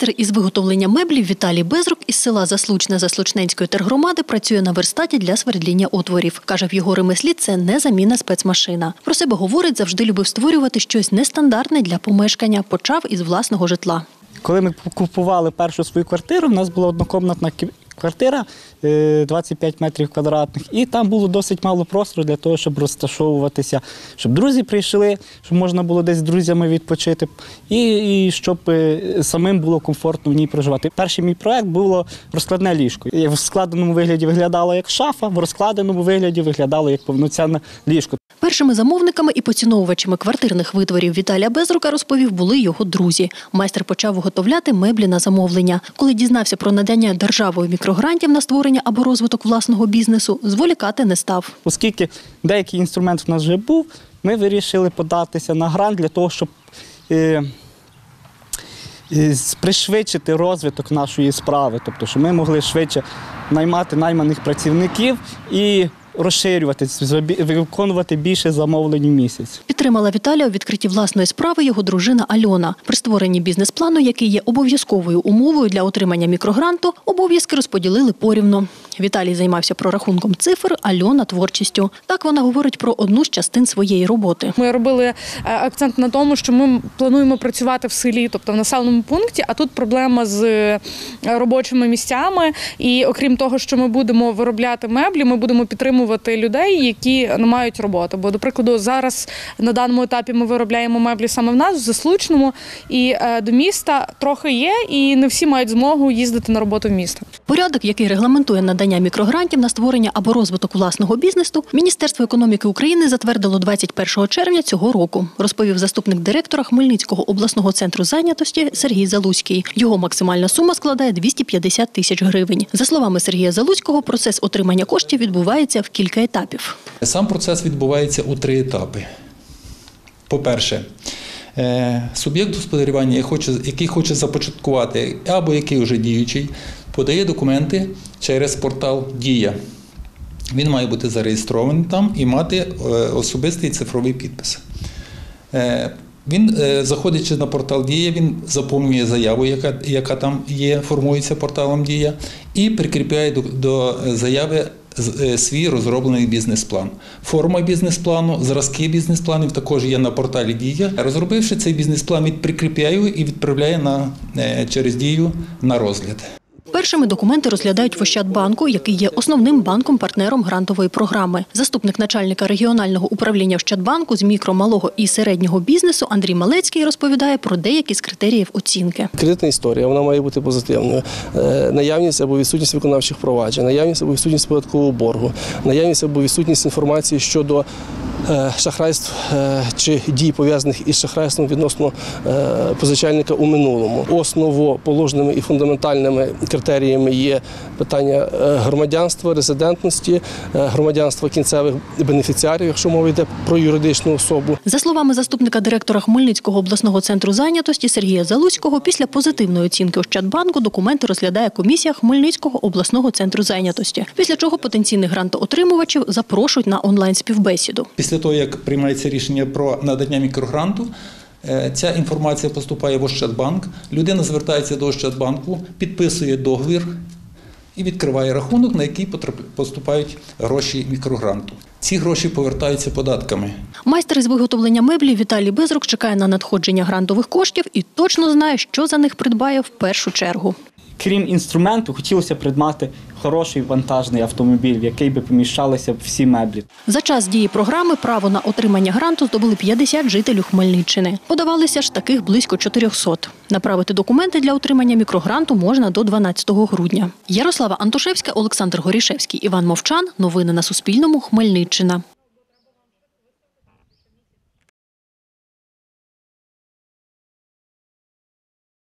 Майстер із виготовлення меблів Віталій Безрук із села Заслучне Заслучненської тергромади працює на верстаті для свердління отворів. Каже, в його ремеслі це не заміна спецмашина. Про себе говорить, завжди любив створювати щось нестандартне для помешкання. Почав із власного житла. Коли ми купували першу свою квартиру, в нас була однокомнатна квартира 25 метрів квадратних, і там було досить мало простору для того, щоб розташовуватися, щоб друзі прийшли, щоб можна було десь з друзями відпочити, і щоб самим було комфортно в ній проживати. Перший мій проєкт було розкладне ліжко. В складеному вигляді виглядало як шафа, в розкладеному вигляді виглядало як повноцінне ліжко. Першими замовниками і поціновувачами квартирних витворів Віталія Безрука, розповів, були його друзі. Майстер почав виготовляти меблі на замовлення. Коли дізнався про надання державою мікрогрантів на створення або розвиток власного бізнесу, зволікати не став. Оскільки деякий інструмент в нас вже був, ми вирішили податися на грант для того, щоб пришвидшити розвиток нашої справи. Тобто, щоб ми могли швидше наймати найманих працівників і розширюватись, виконувати більше замовлень в місяць. Підтримала Віталія у відкритті власної справи його дружина Альона. При створенні бізнес-плану, який є обов'язковою умовою для отримання мікрогранту, обов'язки розподілили порівну. Віталій займався прорахунком цифр, Альона – творчістю. Так вона говорить про одну з частин своєї роботи. Ми робили акцент на тому, що ми плануємо працювати в селі, тобто в населеному пункті, а тут проблема з робочими місцями. І окрім того, що ми будемо виробляти меблі, ми будемо підтримувати людей, які не мають роботи. Бо, до прикладу, зараз на даному етапі ми виробляємо меблі саме в нас, в Заслучному, і до міста трохи є, і не всі мають змогу їздити на роботу в місто. Порядок, який регламентує надання мікрогрантів на створення або розвиток власного бізнесу, Міністерство економіки України затвердило 21 червня цього року, розповів заступник директора Хмельницького обласного центру зайнятості Сергій Залуський. Його максимальна сума складає 250 тисяч гривень. За словами Сергія Залуського, процес отримання коштів відбувається в кілька етапів. Сам процес відбувається у 3 етапи. По-перше, суб'єкт господарювання, який хоче започаткувати або який вже діючий, подає документи через портал «Дія». Він має бути зареєстрований там і мати особистий цифровий підпис. Він, заходячи на портал «Дія», він заповнює заяву, яка там є, формується порталом «Дія», і прикріпляє до заяви свій розроблений бізнес-план. Форма бізнес-плану, зразки бізнес-планів також є на порталі «Дія». Розробивши цей бізнес-план, він прикріпляє його і відправляє через «Дію» на розгляд. Першими документи розглядають в Ощадбанку, який є основним банком-партнером грантової програми. Заступник начальника регіонального управління Ощадбанку з мікро, малого і середнього бізнесу Андрій Малецький розповідає про деякі з критеріїв оцінки. Кредитна історія, вона має бути позитивною. Наявність або відсутність виконавчих проваджень, наявність або відсутність податкового боргу, наявність або відсутність інформації щодо шахрайств чи дій, пов'язаних із шахрайством відносно позичальника у минулому. Основоположними і фундаментальними критеріями є питання громадянства, резидентності, громадянства кінцевих бенефіціарів, якщо мова йде про юридичну особу. За словами заступника директора Хмельницького обласного центру зайнятості Сергія Залуського, після позитивної оцінки Ощадбанку документи розглядає комісія Хмельницького обласного центру зайнятості, після чого потенційних грантоотримувачів запрошують на онлайн-співбесіду. Після того, як приймається рішення про надання мікрогранту, ця інформація поступає в Ощадбанк. Людина звертається до Ощадбанку, підписує договір і відкриває рахунок, на який поступають гроші мікрогранту. Ці гроші повертаються податками. Майстер із виготовлення меблів Віталій Безрук чекає на надходження грантових коштів і точно знає, що за них придбає в першу чергу. Крім інструменту, хотілося придбати хороший вантажний автомобіль, в який би поміщалися всі меблі. За час дії програми право на отримання гранту здобули 50 жителів Хмельниччини. Подавалися ж таких близько 400. Направити документи для отримання мікрогранту можна до 12 грудня. Ярослава Антошевська, Олександр Горішевський, Іван Мовчан. Новини на Суспільному. Хмельниччина.